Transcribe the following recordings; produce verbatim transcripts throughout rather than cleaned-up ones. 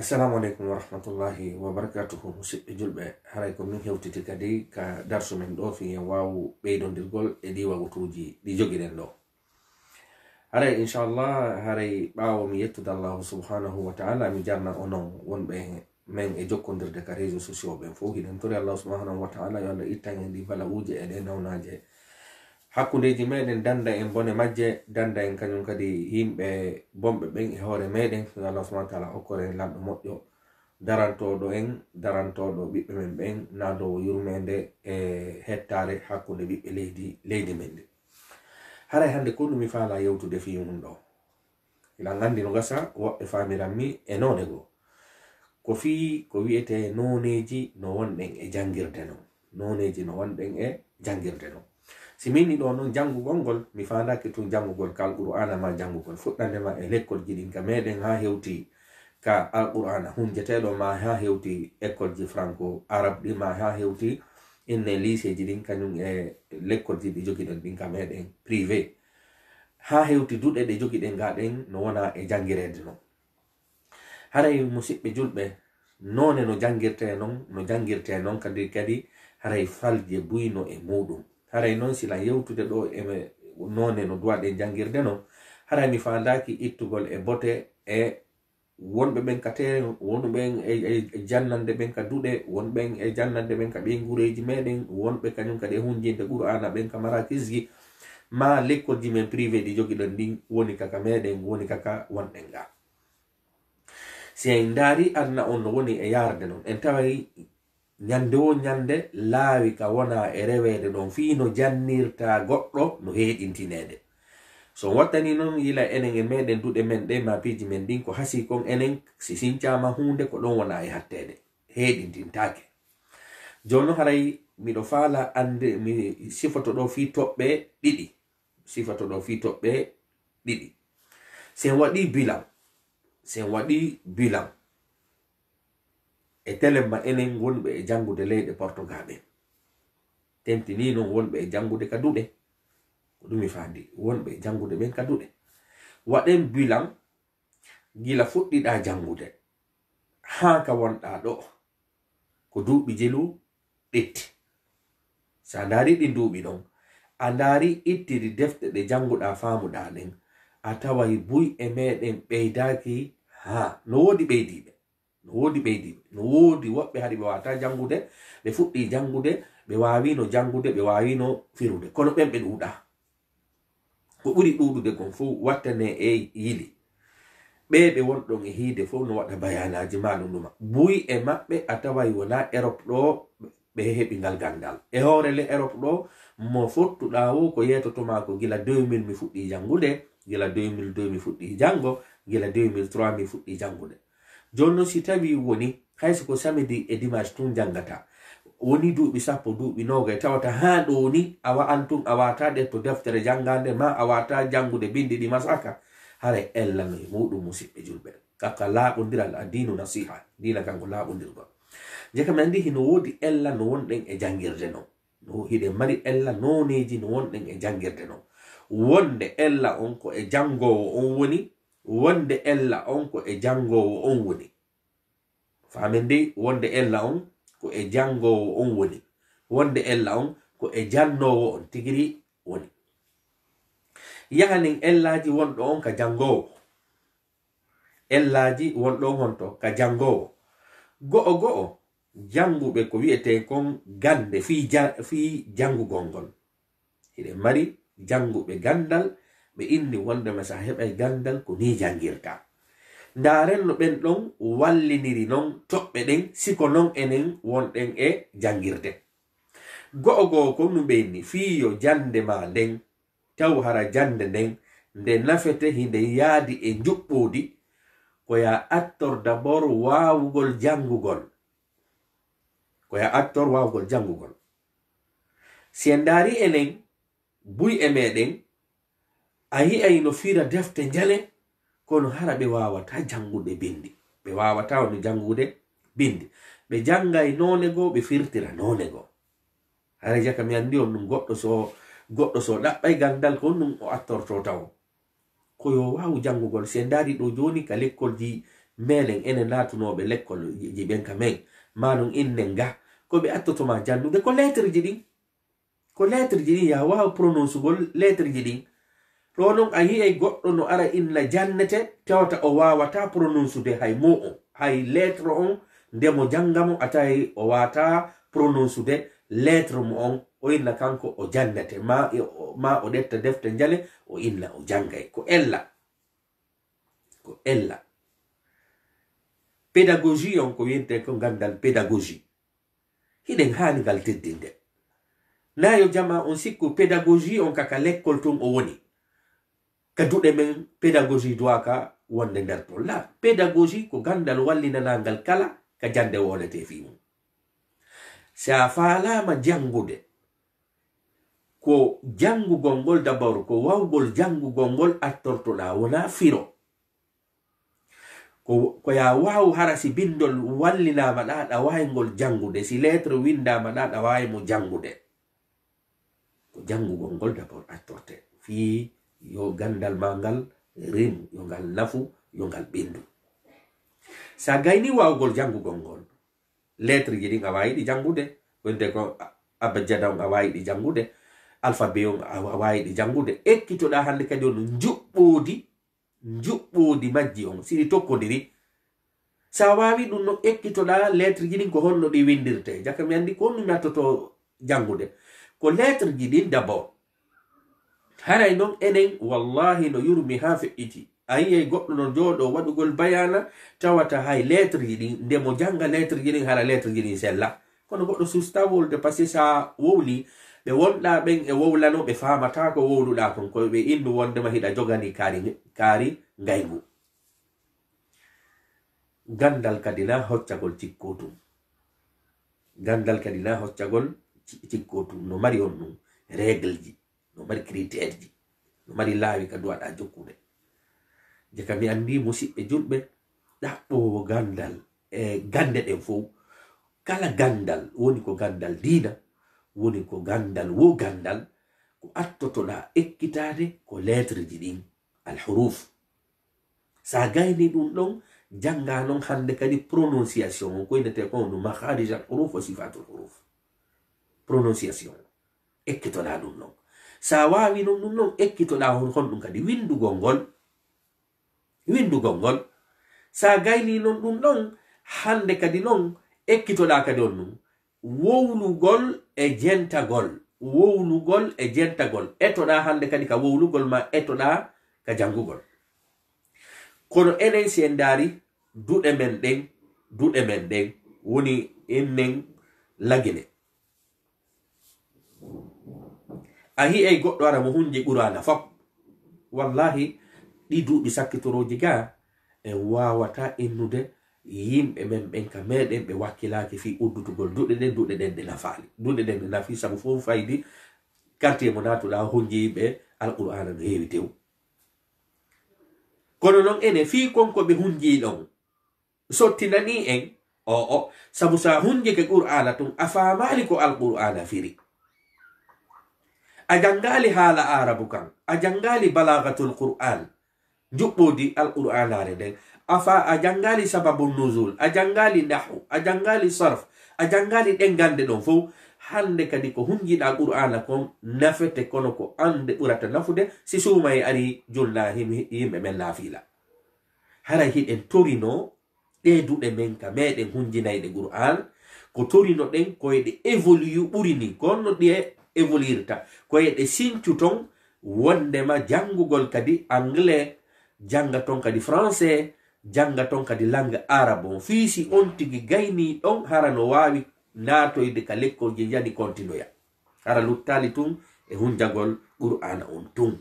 Assalamu alaikum wa rahmatullahi wa barakatuhu. Musidɓe julɓe, haray ko min hewtiti kadi ka darsu men ɗo fi en waawu ɓeydondirgol e ɗi wagutuuji ɗi jogiɗen ɗo. Haray inchallah, haray ɓaawo mi yettude Allahu subhanahu wa taala, mi jarna onon wonɓe men e jokkondirde ka réseau sociaux ɓen fof. Hiɗen tori Allah subhanahu wa taala yo Allah ittan en ɗi balawuuji e ɗe nawnaaje hakkundeji meɗen, danda en bone majje, danda en kañum kadi yimɓe bomɓe ɓen e hoore meɗen. Allah subhanahu wa taala hokkore en lamɗo moƴƴo, darantoɗo en, darantoɗo ɓiɓɓe men ɓen, naadowo yurmede e hettare hakkunde ɓiɓɓe leydi leydi men ndi. Haray hannde ko ɗumi faala yewtude fi mum ɗo, ila anndi no gasa woɓɓe faamiran mi e noone goo ko fi ko wi'ete nooneji no wonɗen e jangirde non, nooneji no wonɗen e jangirde non. Si minni ɗo noon jangugol ngol, mi fandaki tun jangugol ka alqur'ana, ma jangugol fuɗɗandema e lekkol ji ɗin ka meɗen ha hewti ka alqur'ana hunjeteɗo, ma ha hewti école ji franco arab ɗi, ma ha hewti inne lycée ji ɗin kañum e lekkol ji ɗi jogiɗen ɗin ka meɗen privé, ha hewti duɗe ɗe jogiɗen gaɗen no wona e jangirede non. Haray musidɓe julɓe, none no jangirte non no jangirte non kadi kadi haray falje buyno e muɗum. Haray noon sila yewtude ɗo e noone no duwaɗen jangirde non, haray mi fandaki ittugol e bote e wonɓe ɓen ka tere, wonɓe ɓen e jannande ɓen ka duɗe, wonɓe ɓen e jannande ɓen ka ɓe gureji meɗen, wonɓe kañum kadi e hunjinde Qur'ana ɓen ka marakisji, ma lekkolji men privé ɗi jogiɗen ɗin woni kaka meɗen, woni kaka wonɗen ga. Si en ndaari adna on no woni e yarde non, en tawayi ñande o ñande laawi ka wona e rewede ɗon fii no jannirta goɗɗo no heeɗintinede. So wattani noon yila enen e meɗen duɗe men ɗe, mapiji men ɗin ko hasi kon enen si sincama hunde ko ɗon wona e hattede, heeɗintintake. Jonno haray miɗo faala ande mi sifoto ɗo fii toɓɓe ɗiɗi, sifoto ɗo fii toɓɓe ɗiɗi. Sen waɗi bilan, sen waɗi bilan e telemma enen wonɓe e janngude leyɗe Portugal en, tentini non wonɓe e janngude ka duɗe, ko ɗum mi fandi wonɓe e janngude ɓen ka duɗe. Waɗen bilan gila fuɗɗiɗa janngude haa ka wonɗa ɗo ko duuɓi jelu ɗetti. Sa ndaari ɗi duuɓi ɗon, a ndaari ittiri defte ɗe jannguɗa faamuɗa ɗen, a taway buy e meɗen ɓeydaki haa no woodi ɓeydiɓe, no woodi ɓeydiɓe, no woodi woɓɓe haɗi ɓe wata janngude, ɓe fuɗɗi janngude, ɓe wawino janngude, ɓe wawino firude, kono ɓen ɓe ɗuuɗa. Ko ɓuri ɗuuɗude kon fof wattane e yili ɓe ɓe wonɗon e hiide fof no waɗa bayanaji maɗum ɗuma. Buy e maɓɓe a taway wona Europe ɗo ɓe heɓi ngal gandal e hoore le. Europe ɗo mo fottuɗa wo ko yetotoma ko gila deux mille mi fuɗɗi janngude, gila deux mille deux mi fuɗɗi janngo, gila deux mille trois mi fuɗɗi janngude. Jonno si tawi woni hayso ko samedi e dimanche tun janngata, woni duuɓi sappo duuɓi noogay, tawata haa ɗo ni a wa'an tun a wata ɗe to deftere janngande, ma a wata janngude bindi ɗi masaka. Haray ellam e muɗum musidɓe julɓe, kaka laaɓondiral adinu nasiha, dina kanko laaɓondirgol. Je kam anndi hino woodi ella no wonɗen e janngirde non, no hiɗen mari ella nooneji no wonɗen e janngirde non. Wonde ella on ko e janngowo on woni, wonde ella on ko e janngowo on woni. Faamen dey, wonde ella on ko e janngowo on woni, wonde ella on ko e jannowo on tigiri woni. Yahanen ellaji wonɗo on ka janngowo, ellaji wonɗo honto ka janngowo. Go'o go'o jannguɓe ko wi'ete kon gande fii fii janngugol ngol. Hiɗen mari jannguɓe gandal, ɓe inni wondema sa heɓay gandal ko ni jangirta. Ndaren no ɓen ɗon walliniri non toɓɓe ɗen, siko non enen wonɗen e jangirde. Go'o go'o kon no ɓenni fii yo jande ma nden, taw hara jande nden nde nafete hinde yaadi e njuɓɓudi, ko ya actor d'abord waawugol jangugol, ko ya actor waawugol jangugol. Si en ndaari enen buy e meɗen, a yi'ay no fira defte njale, kono hara ɓe wawata janngude bindi, ɓe wawata woni janngude bindi, ɓe janngay noone goo, ɓe firtira noone goo. Haray jaka mi anndi on ɗum goɗɗo so goɗɗo so ɗaɓɓay gandal kon ɗum o attorto taw ko yo wawu janngugol. Se ndaari ɗo joni ka lekkolji melen enen laatunoɓe lekkol je ɓen ka men manon innen ga ko ɓe attotoma jannude ko lettre ji ɗin ko lettre ji ɗin ya wawa prononcegol lettre ji ɗin ɗo non a yiyay goɗɗo no ara inna jannete tewata o wawata prononcude hay mo on hay lettre on ndemo jangamo atawi o wata prononcude lettre mo on o inna kanko o jannete ma ma o ɗetta defte njale o inna o jangay ko ella ko ella pédagogie on ko wiyete ko gandal pédagogie hiɗen haanigal teddinde nayo jama on sikku pédagogie on kaka lekkol ton o woni ka duɗe men pédagogie duwaka wonde nder ton la pédagogie ko gandal wallinanangal kala ka jande wonete fi mum si a faalama jangude ko jangugol ngol dabaru ko wawgol jangugol ngol attortoɗa wona firo ko ya waw hara si bindol wallinama ɗa ɗa wawingol jangude si lettre windama ɗa ɗa wawimo jangude ko jangugol ngol dabor attorte fi yo gandal ma ngal remu yo ngal nafu yo ngal ɓendu sa gayni wawgol jangugol ngol lettre ji ɗi a wawi ɗi jangude wonde ko abajada on a wawi ɗi jangude alphabet on a wawi ɗi jangude ekkitoɗa hande kadi on juɓɓodi njuɓɓoodi majji on si ɗi tokkodiri so a wawi ɗum no ekkitoɗa lettre ji ɗin ko honno ɗi windirte jaka mi andi ko ɗum yattoto jangude ko lettre ji ɗin d'abord haray noon enen wallahi no yurmi ha feƴƴiti a yiyay goɗɗo no jooɗo waɗugol bayana tawata hay lettre ji ɗin ndemo janga lettre ji ɗin hara lettre ji ɗin sella kono goɗɗo susta wolde par ce que sa wowli ɓe wonɗa ɓen e wowlano ɓe famata ko wowluɗa kon koye ɓe innu wondema hiɗa jogani kaari kaari ngaygu gandal kadi na hoccagol cikkotum gandal kadi na hoccagol cikkotum no mari on ɗum règle ji no mari critére ji no mari laawi ka duwaɗa jokkude je ka mi anndi musidɓe julɓe ɗaɓɓowo gandal e gande ɗen fof kala gandal woni ko gandal diina woni ko gandal wo gandal ko attotoɗa ekkitade ko lettre ji ɗin alhuruf sa gayni ɗum ɗon janga non hande kadi prononciation ko inete ko no makharij alhuruf wa sifat alhuruf prononciation ekkitoɗa ɗum ɗon sa wawi non ɗum ɗon ekkitoɗa hon honɗum kadi windugol ngol windugol ngol sa gayni non ɗum ɗon hande kadi non ekkitoɗa kadi on ɗum wowlugol e jentagol wowlugol e jentagol etoɗa hande kadi ka wowlugol ma etoɗa ka jangugol kono enen si en daari duɗe men ɗen duɗe men ɗen woni innen lagine a hiyay goɗɗo ara mo hunje ɓurana fop wallahi ɗi duuɓi sakkitoroji ga en wawata innude yimɓe men ɓen ka meɗen ɓe wakkilaki fi uddutugol duɗe ɗen duɗe ɗen ɗe nafaali duɗe ɗen ɗe nafi sabu fof faydi quartier mo natuɗa honji yimɓe alqur'ana no heewi tew kono noon ene fi konko ɓe hunji ɗon sottinani en o o sabu sa hunjike qur'ana ton a famali ko alqur'ana firi a jangali haala arabu kan a jangali balagatul qur'an juɓɓodi alqur'anare nden afa a jangali sababu nuzul a jangali nahwu a jangali sarf a jangali ɗen gande ɗon fof hande kadi ko hunjiɗa qur'ana kon nafete kono ko ande ɓurata nafude si suuma e ari julna yimɓe men naafila hara hiɗen torino ɗe duɗe men ka meɗen hunjinayɗe qur'an ko torino ɗen koye ɗe évolue ɓurini konno ɗe évoluirta koye ɗe sincu ton wondema jangugol kadi anglais janga ton kadi français janga ton kadi langue arabe on fii si on tigi gayni ɗon hara no wawi naatoyde ka lekkol je yani continuya hara luttali tun e hunjagol qur'ana on tun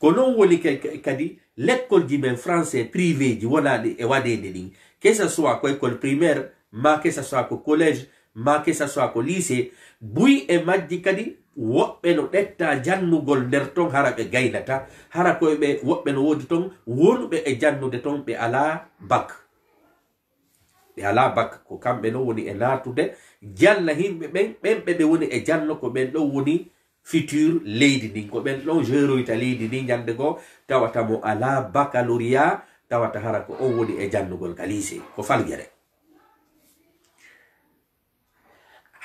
ko non woni kadi lekkol ji men français privé ji wonaɗe e waɗede ɗin que ça soit ko école primaire ma que ça soit ko collège ma que ça soit ko lycée buy e majji kadi woɓɓe no ɗetta jannugol nder ton hara ɓe gaynata hara koye ɓe woɓɓe no woodi ton wonuɓe e jannude ton ɓe ala bak ɓe ala bak ko kamɓe no woni e naatude janna himɓe ɓen ɓenɓe ɓe woni e janno ko ɓen ɗon woni future leydi ndin ko ɓen ɗon jeroyta leydi ndin jande goo tawata mo ala baccalauréat tawata hara ko o woni e jannugol ka lycée ko falgere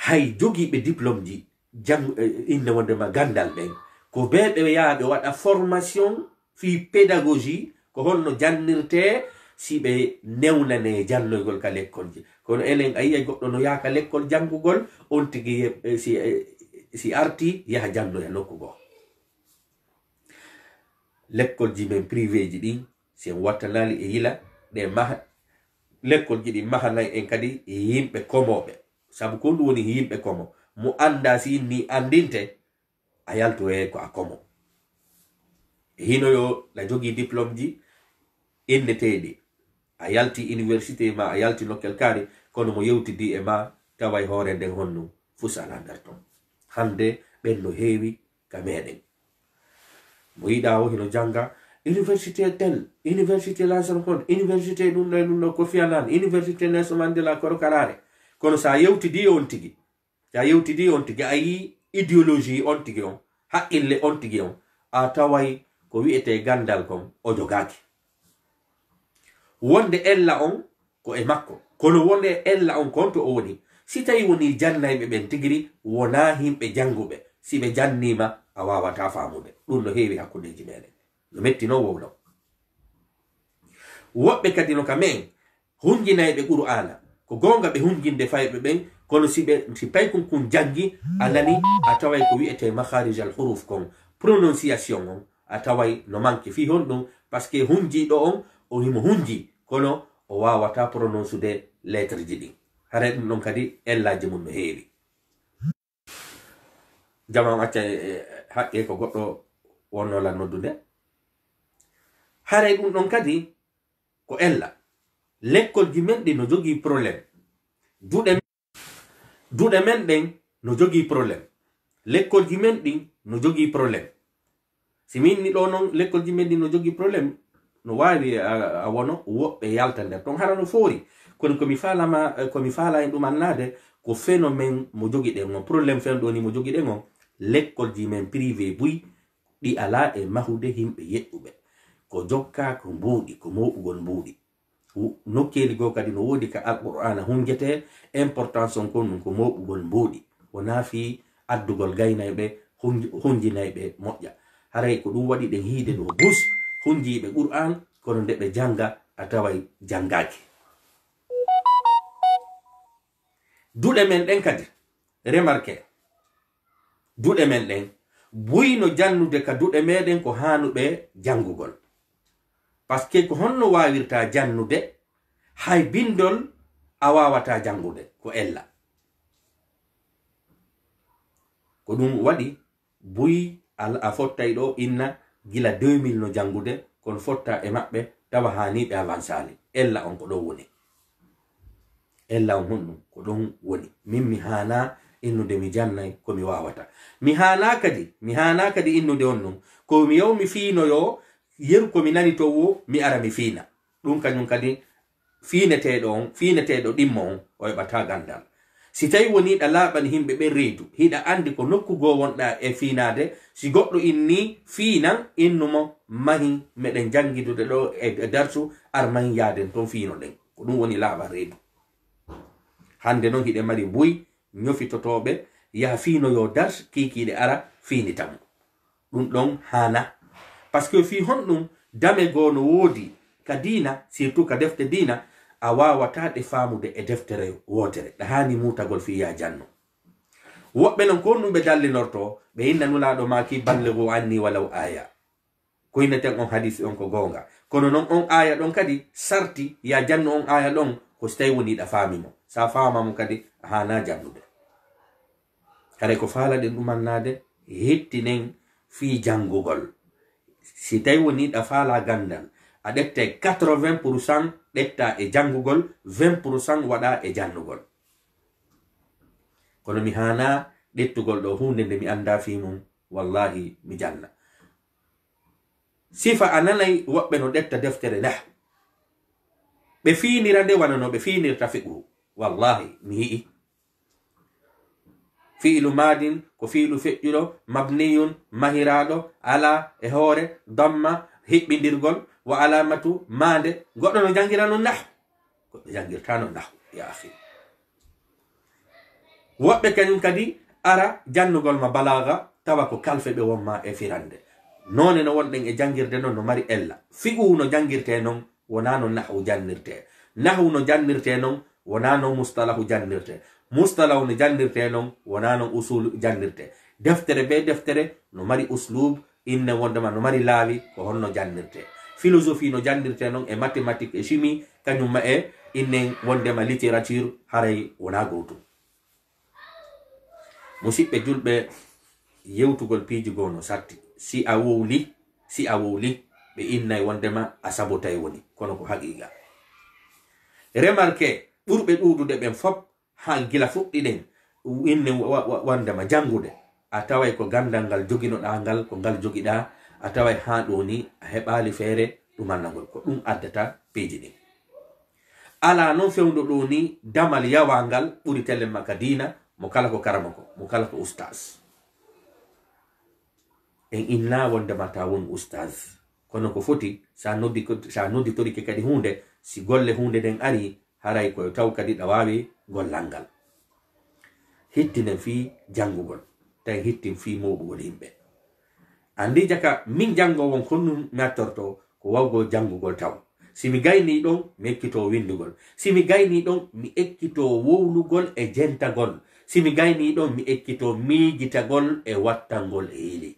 hay jogiiɓe diplôme ji jam inde wondema gandal ɓen ko ɓe ɓe yaaɓe waɗa formation fi pédagogie ko honno jannirte si ɓe newnane jannoygol ka lekkol je kono enen a yiya goɗɗo no yaha ka lekkol janngugol on tigi si, si arti yaha jannoya nokku goo lekkol ji men privé ji ɗin si en wattanali e yila ɗe maha lekkol ji ɗi mahanay en kadi e yimɓe komoɓe sabu ko ɗum woni yimɓe komo mo anda si ni andinte a yaltoye ko a komo e hinoyo na jogii diplôme ji inneteɗi a yalti université ma a yalti nokkel kaari kono mo yewtidi e ma taway hoore nden honnu fus ala nder ton hande ɓen no heewi ka meɗen mo yiɗa o hino janga université tel université la Sorbonne université ɗumɗo e ɗumɗo Kofi Annan université Nelson Mandela Korokarare kono sa yewtidi on tigi sa yewtidi on tigi a yi idéologie on tigi on haqqille on tigi on a taway ko wi'ete gandal kon o jogaaki wonde ella on ko e makko kono wonde ella on konto o woni si tawi woni jannayɓe ɓen tigiri wona himɓe jannguɓe si ɓe jannima a wawata faamuɓe ɗum no heewi hakkundeji meɗen no mettino wowno woɓɓe kadi no kam en hunjinayɓe qur'ana ko gonga ɓe hunjinde fayɓe ɓen kono siɓe si paykon kon janngi a nani a taway ko wi'ete makharij al huruf kon prononciation on a taway no manque fi hon ɗum par ce que hunjiɗo on o himo hunji kono o wawata prononsude lettre ji ɗin hare ɗum ɗon kadi ellaji mum no heewi jaman acca haqqe ko goɗɗo wonnola noddude hare ɗum ɗon kadi ko ella lekkol ji men ɗi no jogii probléme duɗe duɗe men ɗen no jogii probléme lekkol ji men ɗin no jogii probléme si minni ɗo noon lekkol ji men ɗin no jogii probléme no wawi a wono woɓɓe yalta nder ton hara no foori kono komi falama komi faala en ɗum annade ko phénomène mo jogi ɗen on probléme fen ɗo ni mo jogi ɗen on lekkol ji men privé buy ɗi ala e mahude himɓe yeɗɗuɓe ko jokka ko mbuuɗi ko moɓugol mbuuɗi nokkeli goo kadi no woodi ka alqur'ana hunjete importance on kon ɗum ko moɓugol mbuuɗi wona fi addugol gaynayɓe hunjinayɓe moƴƴa haray ko ɗum waɗi ɗen hiide ɗo bus hunjiiɓe qur'an kono nde ɓe janga a taway jangaaki duɗe men ɗen kadi remarque duɗe men ɗen buyno jannude ka duɗe meɗen ko haanuɓe jangugol par ce que ko honno waawirta jannude hay bindol a waawata jangude ko ella ko ɗum waɗi buy a fottay ɗo inna gila deux mille no jangude kon fotta e maɓɓe tawa haniɓe avansali ella on ko ɗon woni ella on honɗum ko ɗon woni min mi hana innude mi jannay komi wawata mi hana kadi mi hana kadi innude on ɗum komi yaw mi fiinoyo yeru komi nani to wo mi ara mi fiina ɗum kañum kadi fiineteɗo on fiineteɗo ɗimmo on o heɓata gandal si tawi woni ɗa laaɓani himɓe ɓen reedu hiɗa andi ko nokku goo wonɗa e fiinade si goɗɗo inni fiinan innumo mahi meɗen jangidude ɗo e darsu ar mahi yaaden ton fiino ɗen ko ɗum woni laaɓa reedu hande noon hiɗe mari buy ñofitotoɓe yaha fiinoyo dars kikiɗe ara fiinitamo ɗum ɗon haana par ce que fi hon ɗum dame goo no woodi ka diina surtout ka defte diina a wawata ɗe faamude e deftere wootere ɗe haani mutagol fiya janno woɓɓe non kon ɗum ɓe dallinorto ɓe inna nulaɗo maki balligu anni walaw aya koyneten on hadis on ko gonga kono non on aya ɗon kadi sarti ya janno on aya ɗon ko so tawi woni ɗa faamimo sa faamamo kadi haana jannude kare ko faalaɗen ɗum annade hettinen fi jangugol si tawi woni ɗa faala gandal a ɗette quatre-vingts pour cent ɗetta e jangugol vingt pour cent waɗa e jannugol kono mi hana ɗettugol ɗo hunde nde mi anda fi mum wallahi mi janna sifa a nanay woɓɓe no ɗetta deftere nah ɓe finira nde wanano ɓe finirta fiqhu wallahi mi yi'i fiilu madin ko fiilu feƴƴuɗo mabniyun mahiraɗo ala e hoore damma hiɓɓidirgol wa alamatu mande. Goɗɗo no jangirano nahu, goɗɗo jangirtano nahu ya akhi. Woɓɓe kañum kadi ara jannugol ma balaga tawa ko kalfe ɓe wonma e firande. Noone no wonɗen e jangirde noon no mari ella. Fi'u no jangirte noon wona no nahu jannirte, nahu no jannirte noon wona no mustalahu jannirte, mustalahu no jannirte noon wona no usulu jannirte. Deftere be deftere no mari uslub inne wondema no mari laawi ko honno jannirte. Philosophie no jannirte noon e mathématique e chimie kañum ma e inne wondema littérature haray wona gootum. Musidɓe julɓe, yewtugol piiji goo no satti. Si a wowli si a wowli ɓe innay wondema a sabotay woni, kono ko haqiqa. Remarque ɓurɓe ɗuuɗude ɓen fop haa gila fuɗɗiɗen inne wondema janngude, a taway ko gandal ngal joginoɗa ngal ko ngal jogiɗa, a taway haa ɗo ni a heɓaali feere ɗumannagol. Ko ɗum addata piiji ɗin. Ala noon fewndo ɗo ni damal yawa ngal ɓuri tellen ma ka diina, mo kala ko karama ko, mo kala ko ustaz. En inna wondema ta won ustaz, kono ko foti sa noddi sa noddi torike kadi hunde, si golle hunde nden ari haray koyo taw kadi ɗa waawi gollal ngal. Hittinen fi jangugol tawi hittin fi mawɓugol yimɓe. Andi jaka min jango won konnum nattorto ko wawgo jangugol taw. Si mi gayni ɗon mi ekkito windugol, si mi gayni ɗon mi ekkito wowlugol e jentagol, si mi gayni ɗon mi ekkito miijitagol e wattangol e yili.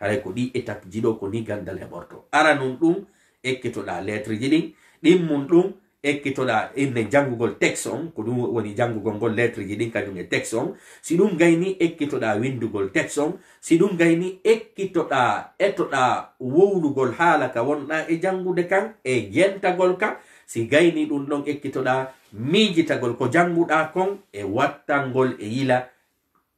Haray ko ɗi étape ji ɗo ko ni gandal heɓorto. Ara nun ɗum ekkitoɗa lettre ji ɗin, ɗin mun ɗum ekkitoɗa inne jangugol texte on, ko ɗum woni jangugol ngol lettre ji ɗin kañum e texte on. Si ɗum gayni ekkitoɗa windugol texte on, si ɗum gayni ekkitoɗa etoɗa wowlugol haala ka wonɗa e jangude kan e jentagol kan, si gayni ɗum ɗon ekkitoɗa miijitagol ko janguɗa kon e wattangol e yila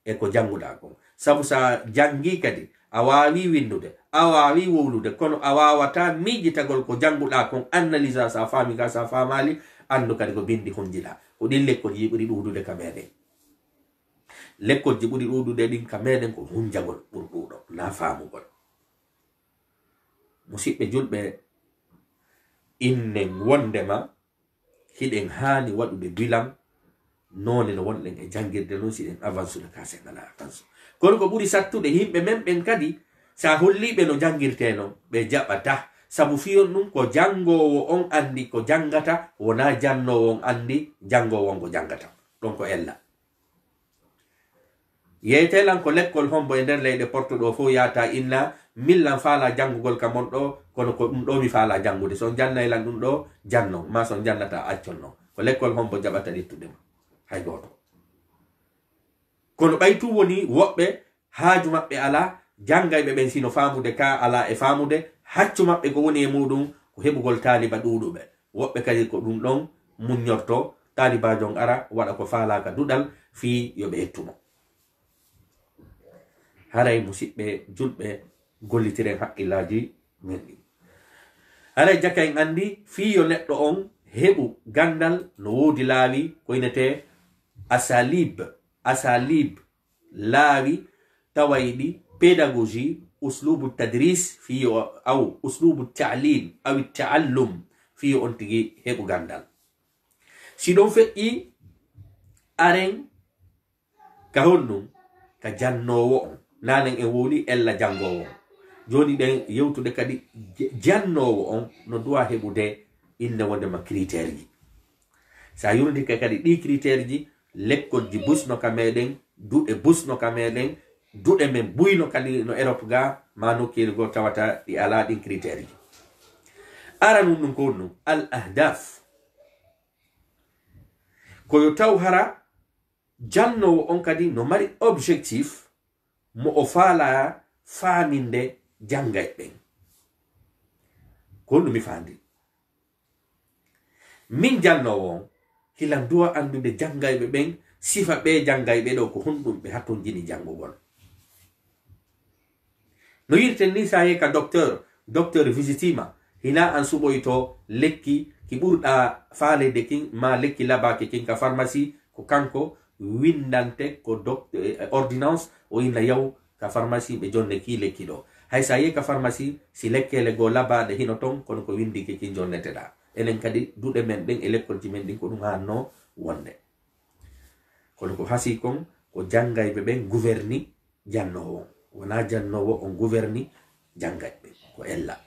e ko janguɗa kon. Sabu sa jangi kadi a waawi windude, a waawi wowlude, kono a waawata miijitagol ko jannguɗa kon. Analyse sa faami ka sa faamaali, anndu kadi ko bindi honjila. Ko ɗin lekkol ji ɓuri ɗuuɗude ka meeɗen, lekkol ji ɓuri ɗuuɗude ɗin ka meeɗen ko hunjagol ɓuri ɗuuɗo naa faamugol. Musidɓe julɓe, innen wondema hiɗen haani waɗude bilan noone no wonɗen e janngirde noon, si ɗen avance ude ka sengala avance. Kono ko ɓuri sattude yimɓe men ɓen kadi sa holliɓe no jangirte noon ɓe jaɓata, sabu fiyon ɗum ko jangowo on andi ko jangata, wona jannowo on andi jangowo on ko jangata. Ɗon ko ella yeetelan ko lekkol hombo e nder leyɗe portuɗo fof yata inna millan faala jangugol ka mon ɗo, kono ko ɗum ɗo mi faala jangude. Son jannaylan ɗum ɗo jannon, ma son jannata accon non, ko lekkol hombo jaɓata ɗittude ma hay goto. Kono ɓaytu woni woɓɓe haaju maɓɓe ala, jangayɓe ɓen sino faamude ka ala e faamude, haccu maɓɓe ko woni e muɗum ko heɓugol taaliba ɗuɗuɓe. Woɓɓe kadi ko ɗum ɗon muññorto, taalibajo on ara waɗa ko faalaka duɗal fii yo ɓe hettumo. Haray musidɓe julɓe, gollitiren haqqillaji men ɗi. Haray jaka en andi fii yo neɗɗo on heɓu gandal no woodi laawi ko inete asalib. Asalib laawi tawayɗi pédagogie, uslubu tadris fiyo, aw uslubu taalim aw taallum fiyo on tigi heɓu gandal. Si ɗon feƴƴi aren ka honnum ka jannowo on, nanen en wowli ella jangowo on. Joni ɗen yewtude kadi jannowo on no duwa heɓude inne wondema critére ji. Sa yurdike kadi ɗi critére ji, lekkol ji busno ka meɗen, duɗe busno ka meɗen, duɗe men buyno kadi no Europe ga, ma nokkeli go tawata ɗi ala ɗin critére ji. Ara nun ɗum ko ɗum al ahdaf, koyo taw hara jannowo on kadi no mari objectif mo o faala faaminde jangayɓen. Ko ɗum mi faandi min jannowo on hilan duwa andude jangayɓe ɓen, sifa ɓe jangayɓe ɗo ko honɗum ɓe hatton jini jangugol. No yirten ni sa yeka docteur, docteur visitima, hina an suɓoyto lekki ki ɓurɗa faalede kin ma lekki labaki kin ka pharmacie ko kanko windante ko docteur ordinance o in la yaw ka pharmacie be jonne ki le kilo hay sa ye ka pharmacie si lekkele go laba de hinoton kono ko windi ke ki jonnete da enen kadi dude men den e lekkol ji men din ko dum hanno wonde kono ko hasi kon ko jangay be ben gouverni janno wona janno wo on gouverni jangay be ko ella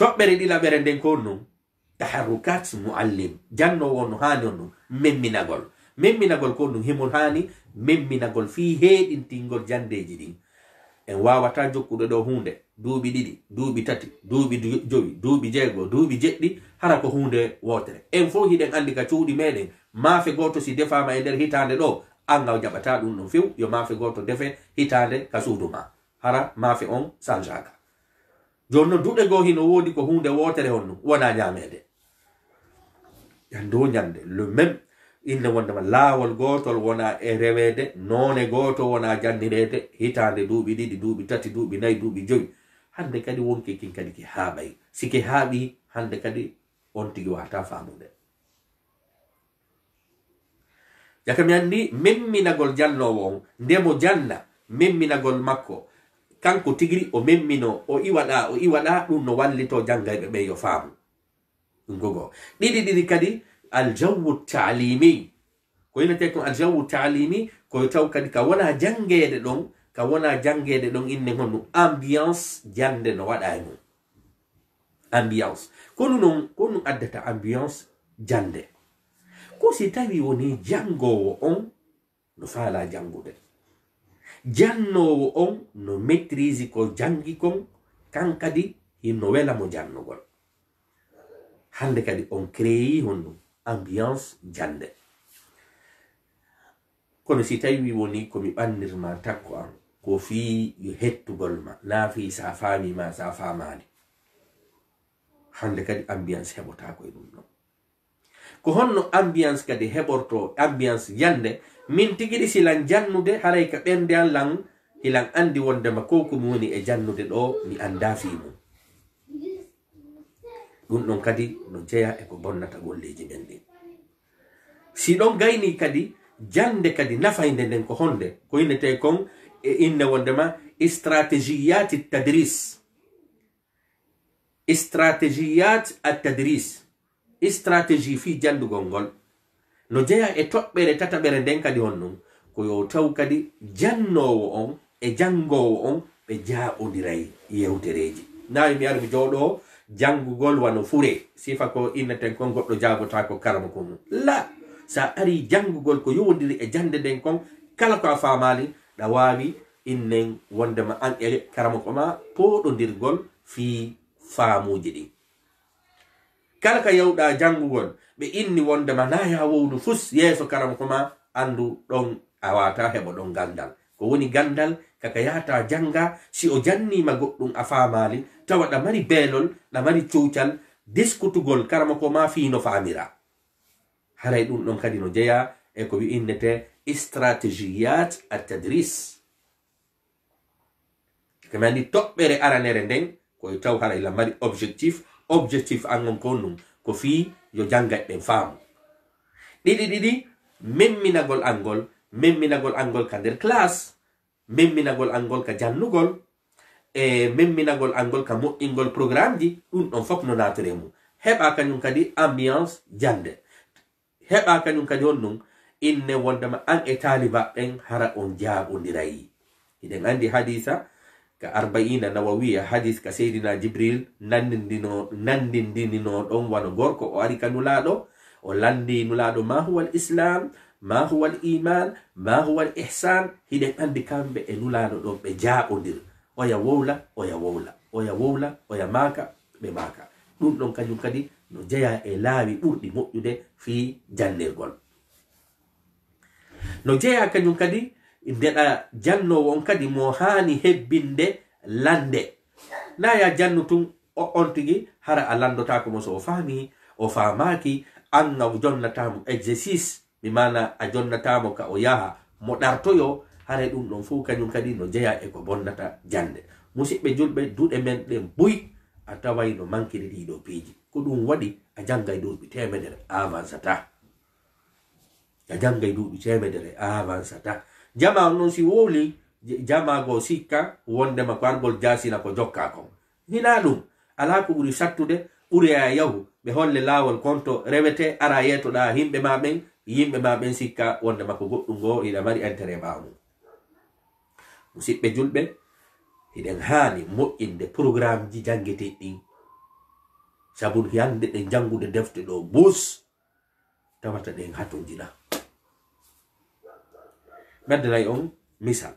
toɓɓere ɗilaɓere nden ko non taharrukat muallim jannowo no haani on ɗum memminagol memminagol ko ɗum himon haani memminagol fii heeɗintingol jandeji ɗin en wawata jokkuɗo ɗo hunde duuɓi ɗiɗi duuɓi tati duuɓi jowi duuɓi jeego duuɓi jeɗɗi hara ko hunde wotere en fof hiɗen andi ka cuuɗi meɗen maafe goto si defama e nder hitande ɗo angaw jaɓata ɗum ɗon few yo maafe goto defe hitande ka suudu ma hara maafe on sanjaka jonno duɗe go hino wodi ko hunde wotere honno wona ñamede yando ñande le même inne wondema laawol gotol wona e rewede noone goto wona jannirede hitande duuɓi ɗiɗi duuɓi tati duuɓi nayi duuɓi joyi hande kadi wonke kin kadi ki haaɓayi sike haaɓi hande kadi on tigi wata faamude jaka mi anndi memminagol jannowo on ndemo janna memminagol makko kanko tigiri o memmino o iwaɗa o iwaɗa ɗum no wallito jangayɓe ɓe yo faamu ɗum gogo ɗiɗi ɗiɗi kadi aljawwu taalimi ko yinate kon aljawwu taalimi koyo taw kadi ka wona jangede ɗon ka wona jangede ɗon inne hon ɗum ambiance jande no waɗa e mum ambiance kono noon ko ɗum addata ambiance jande ko si tawi woni jangowo on no faala jangude jannowo on no maitrise ko jangi kon kan kadi himno wela mo jannugol hande kadi on créé honno ambiance jande kono si tawi woni komi ɓannirma takko an ko fii yo hettugol ma naa fii sa faamima sa faamaani hande kadi ambiance heɓotaa koye ɗum ɗon ko honno ambiance kadi heɓorto ambiance jande min tigiɗi silan jannude haray ka ɓernde an lan ilan andi wondema ko komi woni e jannude ɗo mi anda fi mum ɗum ɗon kadi no jeya e ko bonnata golleji men ɗin si ɗon gayni kadi jande kadi nafayde nden ko honde ko innete kon e inne wondema stratégiyat tadris stratégiyat attadris stratégie fi jandugol ngol no jeya e toɓɓere tataɓere nden kadi on non ko yo taw kadi jannowo on e jangowo on ɓe jaodirayi yewtereji nawi mi ari mi jooɗo jangugol wano fure sifa ko inneten kon goɗɗo jagota ko karama ko mum la sa ari jangugol ko yowdiri e jande nden kon kala ko a famali ɗa wawi innen wondema an e karama ko ma poɗodirgol fi faamuji ɗi kala ka yawɗa jangugol ɓe inni wondema na ya wowdu fus yeeso karama ko ma andu ɗon a wata heɓa ɗon gandal ko woni gandal kaka yahata janga si o jannima goɗɗum a famali tawa ɗa mari beelol ɗa mari cuucal diskutugol karama ko ma fi no famira haray ɗum ɗon kadi no jeya e ko wi innete stratégiyat attadris kami andi toɓɓere aranere nden koye taw haray la mari objectif objectif angon konnum ko fi yo jangay ɓen faamu ɗiɗi ɗiɗi memminagol angol memminagol angol ka nder classe memminagol angol ka jannugol e memminagol angol ka moƴƴingol programme ji ɗum ɗon fof no naatore mum heɓa kañum kadi ambiance jande heɓa kañum kadi on ɗum inne wondema an e taaliba ɓen hara on jaaɓodirayi eɗen anndi hadisa ka arba'ina nawawiya hadis ka seydina jibril nandindino nandindinino ɗon wano gorko o ari ka nulaɗo o landi nulaɗo ma huwa l islam ma huwa l iman ma huwa l ihsan hiɗen andi kamɓe e nulaɗo ɗon ɓe jaɓodir oya wowla oya wowla oya wowla oya maka ɓe maka ɗum ɗon kanjum kadi no jeya e laawi ɓurɗi moƴƴude fi jannirgol no jeya kanjum kadi ndeɗa jannowo on kadi mo haani hebbinde lande na ya jannu tun on tigi hara a landotako mo so o faami o faamaki an a jonnatamo exercice mi mana a jonnatamo ka o yaha mo ɗartoyo hara ɗum ɗon fuu kañum kadi no jeya e ko bonnata jande musidɓe julɓe duɗe men ɗen buy a taway no mankiri ɗiɗo piiji ko ɗum waɗi a janngay duuɓi temedere avancata ya jangay du cemedere avansata jama non si woli jama go sikka wonde makwarbol jasi na ko jokka ko hinadum ala ko buri sattude uri ya yahu be holle lawol konto rewete ara yeto da himbe maben yimbe maben sikka wonde makko goddum go ila mari intérêt baamu musibbe julbe iden hani mo inde programme ji jangete din sabun hande de jangude defte do bus tawata de haton jida badlay on misal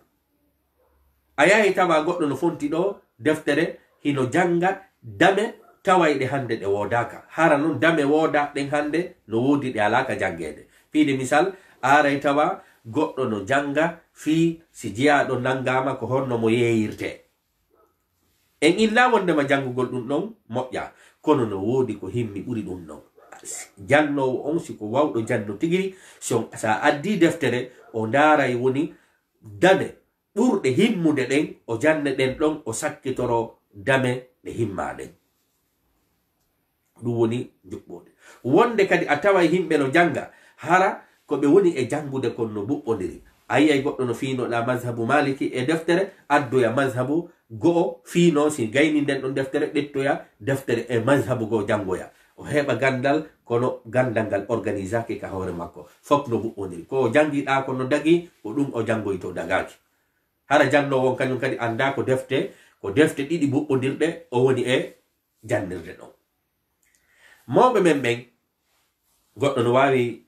aya itama goddo no fonti do deftere hino janga dame tawayde hande de wodaka hara non dame woda de hande no wodi de alaka jangede fiide misal ara itawa goddo no janga fi sijiya do nangama ko honno mo yeirte en illa wonde ma jangugol dum non moƴƴa kono no wodi ko himmi buri dum non jannowo on siko wawdo janno tigiri so sa addi deftere o ndaray woni dame burde himmude den o janne den don o sakkitoro dame de himmade dum woni jubbode wonde kadi a taway himbe no janga hara ko be woni e jangude kon no bubbodiri ayi goddo no fiino la mazhabu maliki e deftere addo ya mazhabu go fiino si gayni den don deftere dettoya deftere e mazhabu go jangoya o heba gandal kono gandangal organisake ka hore makko fopno bu oniri ko jangi da kono dagi ko dum o jangoyto dagaki hara janno won kanyum kadi anda ko defte ko defte didi bu ondirde o woni e jandirde do mawbe membe goddo no wawi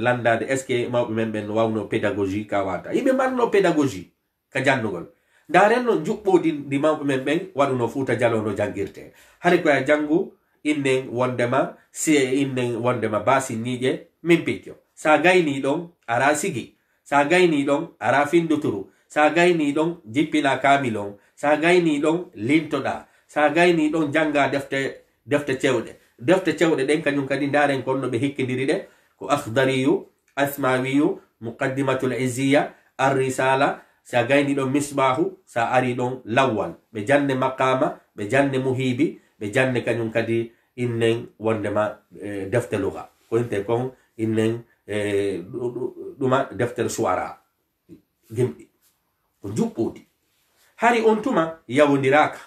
landa de eske mawbe membe no wawno pédagogie ka wata ibe manno pédagogie ka jannugol daren non jubbodi di mawbe membe waduno futa jalono jangirte hare ko jangu innen wondema se innen wondema basi nije min pikyo sa gayni don ara sigi sa gayni don ara finduturu sa gayni don jippila kamilon sa gayni don lintoda sa gayni don janga defte defte cewde defte cewde den kanyum kadi daren konno be hikkidiride ko akhdariyu asmawiyu muqaddimatul izziya ar-risala sa gayni don misbahu sa ari don lawal be janne maqama be janne muhibi be janne kanyum kadi innen wondema defte luga ko inte kon innen duma defte suara gimdi ko juppudi hari ontuma yawondiraka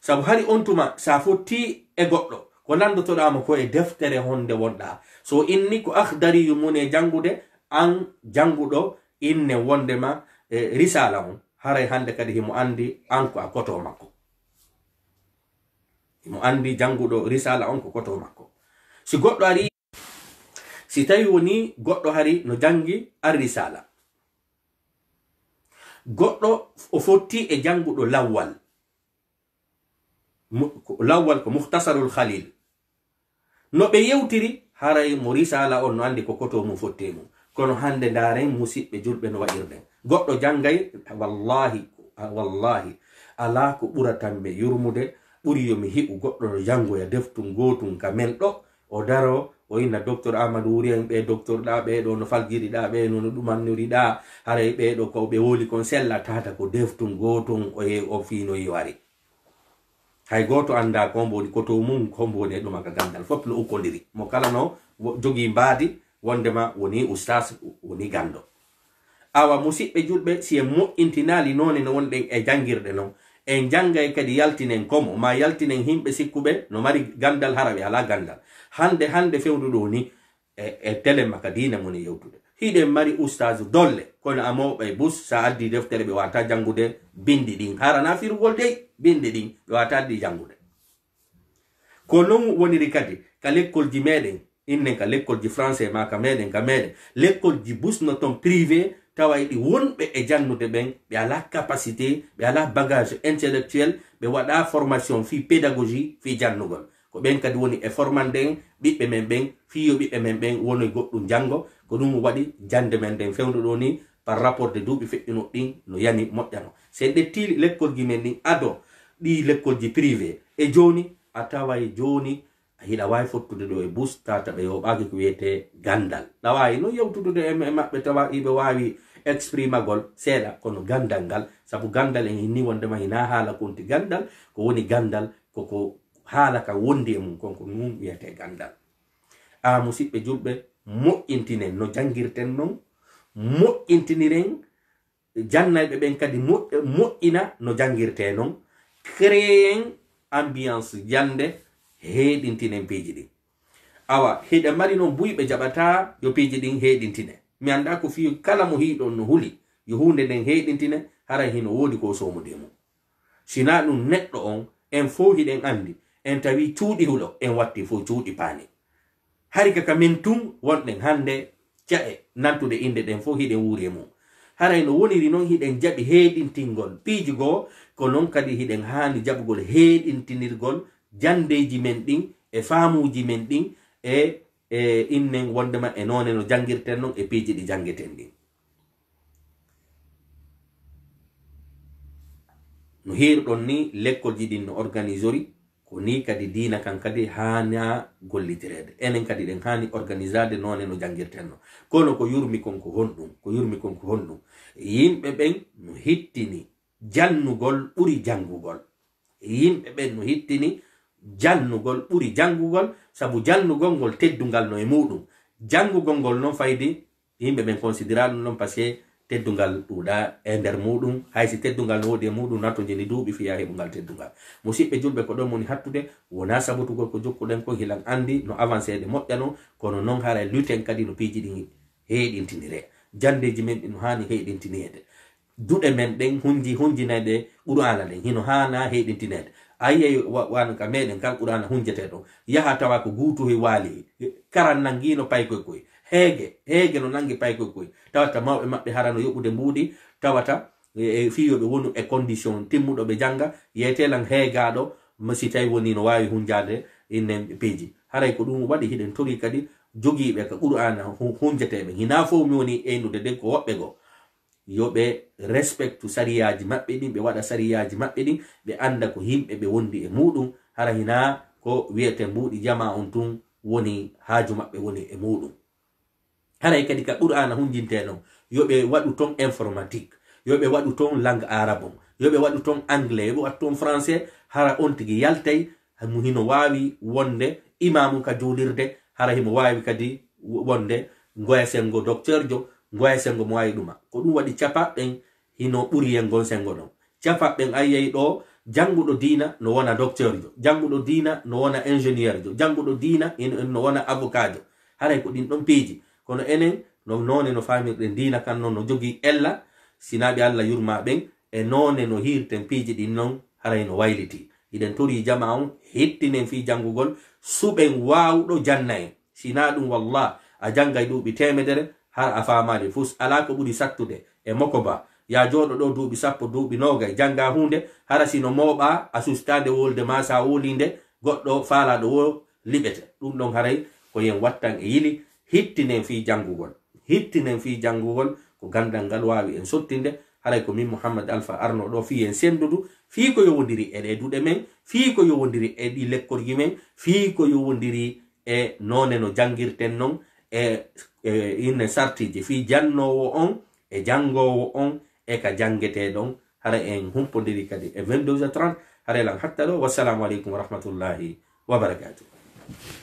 sabu hari ontuma sa fotti e goddo ko nandoto dama ko e deftere honde wonda so inni ko akhdari yumune jangude an jangudo inne wondema risala on hare hande kadi himo andi anko akoto makko mo andi jangudo risala on ko koto makko si goddo ari si tawi woni goddo hari no jangi ar risala goddo o fotti e jangudo lawwal lawwal ko mukhtasarul khalil no be yewtiri haray mo risala on no andi ko koto mo fotti mo kono hande ndare musibbe julbe no wadirde goddo jangay wallahi wallahi ala ko buratambe yurmude ɓuri yo mi hiɓu goɗɗo no jangoya deftum gotum ka men ɗo o daro o inna docteur Amadou Wuri en ɓe docteur ɗa ɓeɗo no falgiriɗa ɓe no no ɗumanniriɗa haray ɓeɗo ko ɓe woli kon sella tata ko deftum gotum o ye o fiinoyi wari hay goto anda komboni koto mum komboni e ɗuma ka gandal fof no ukkondiri mo kala no jogi mbaadi wondema woni ustas woni gando awa musidɓe julɓe si en moƴƴintinali noone no wonɗen e jangirɗe non en jangay kadi yaltinen komo ma yaltinen himɓe sikkube no mari gandal harawe ala gandal hande hande fewnuɗo ni e, e tele maka dina mone yewtude hiɗen mari ustage dolle kono amoɓe bus sa addi deftere ɓe wata jangude bindi ɗin harana firgol dey bindi ɗin ɓe wata addi jangude ko non woniri kadi ka lekkol ji meɗen innen ka lekkol ji français ma ka meɗen ka meɗen lekkol ji bus no ton privé taway di wonbe e jannude ben be ala capacité be ala bagage intellectuel be wada formation fi pédagogie fi jannugol ko ben kadi woni e formanden bibbe men ben fi yo bibbe men ben woni goddum jango ko dum wadi jande men den fewdo do ni par rapport de duubi feddino din no yani moddano c'est de til l'école gi men ni ado di l'école gi privé e joni ataway joni hila way fottude do e busta tabe o baagi ko wiete gandal dawai no yewtude e mabbe tawa ibe wawi exprima gol seeda kono gandal gal sabu gandal en ni wonde ma hina hala konti gandal ko woni gandal koko hala ka wonde mum konko mum wiete gandal a musibbe julbe mo intinen no jangirten non mo intiniren jannayɓe ɓen kadi moƴƴina no jangirte non créen ambiance jande heɗintinen peeji ɗin awa heɗe mari noon buyɓe jaɓata yo peeji ɗin heɗintine mi annda ko fi kala mo hiiɗon no huli yo hunde nden heɗintine hara hino woodi ko somude mum sina ɗum neɗɗo on en fof hiɗen anndi en tawi cuuɗi hulo en watti fof cuuɗi paane hari kaka min tum wonɗen hannde ca'e nantude innde ɗen fof hiɗen wuuri e mum haray no woniri noon hiɗen jaɓi heeɗintingol piiji goo ko noon kadi hiɗen haani jaɓugol heeɗintinirgol jandeji men ɗin e faamuuji men ɗin e e innen wondema e noone no janngirten noon e piiji ɗi janngeten ɗin no hiirɗon ni lekkol ji ɗin no organisori ko ni kadi diina kan kadi haana gollitireede enen kadi ɗen haani organisade noone no janngirten no kono ko yurmi kon ko honɗum ko yurmi kon ko honɗum yimɓe ɓen no hittini jannugol ɓuri janngugol yimɓe ɓen no hittini jannugol ɓuri janngugol sabu jannugol ngol teddungal no e muɗum janngugol ngol noon faydi yimɓe ɓen considéra ɗum noon par ce que teddungal ɗuuɗa e nder muɗum haysi teddungal no woodi e muɗum natojini duuɓi fiya heɓungal teddungal musidɓe julɓe ko ɗon moni hattude wona sabutugol ko jokkuɗen ko hilan andi no avancé de moƴƴa non kono noon hara luten kadi no piiji ɗin heeɗintinire jandeji men ɗi no haani heeɗintinede duɗe men ɗen hunji hunjinede qur'ana ɗen hino haana heeɗintinede ayiye wan ka meɗen kal qur'ana hunjete ɗon yaha tawa ko guutuhi waali karan nangino paykoy koy heege heege no nangi paykoy koy tawata mawɓe maɓɓe harano yoɓude mbuuɗi tawata fiyoɓe wonu e condition timmuɗo ɓe janga yeetelan heegaɗo si tawi woni no wawi hunjade innen peeji haray ko ɗum waɗi hiɗen tori kadi jogiiɓe ka qur'ana hunjeteɓe hina fof mi woni eynude nden ko woɓɓe goo yoɓe respectu sariyaji maɓɓe ɗin ɓe waɗa sariyaji maɓɓe ɗin ɓe anda ko himɓe ɓe wondi e muɗum hara hina ko wiyete mbuɗi jama on tun woni haaju maɓɓe woni e muɗum haray kadi ka qur'ana hunjinte non yoɓe waɗu ton informatique yoɓe waɗu ton langue arabe on yoɓe waɗu ton anglais yoɓe waɗu ton français hara on tigi yaltay mu hino wawi wonde imamu ka julirde hara himo wawi kadi wonde ngoya sengo docteur jo ngoya sengo mo wawi ɗuma ko ɗum waɗi capaɓɓen hino ɓuri en gon sengo ɗon capaɓɓen ayiyey ɗo jannguɗo diina no wona docteur jo jannguɗo diina no wona ingénieur jo jannguɗo diina no wona avocat jo haray ko ɗin ɗon piiji kono enen no noone no faamirɗen diina kan noon no jogii ella sinaaɓe allah yurma ɓen e noone no hiirten piiji ɗin noon haray no wayliti iɗen tori jama on hittinen fii janngugol suɓen waawɗo janna en sinaa ɗum wallah a janngay duuɓi temedere har a faamaali fus alaa ko ɓuri sattude e moko ba ya jooɗo ɗo duuɓi sappo duuɓi noogay jannga huunde hara sino mooɓa a sustaande wolde ma sa woli nde goɗɗo faalaɗo wo liɓete ɗum ɗon haray ko yen wattan e yili hittinen fii janngugol hittinen fii janngugol ko ganndal ngal waawi en sottinde haray ko min Mouhammad Alpha Arno ɗo fii en sendudu fii ko yowondiri e ɗe duɗe men fii ko yowondiri e ɗi lekkorji men fii ko yowondiri e noone no janngirten non e inne sartiji fii jannowo on e janngowo on e ka janngeteeɗon hara en humpondiri kadi e vingt-deux heures trente hara lan hatta ɗo wassalamu aleykum wa rahmatullahi wa barakatuh.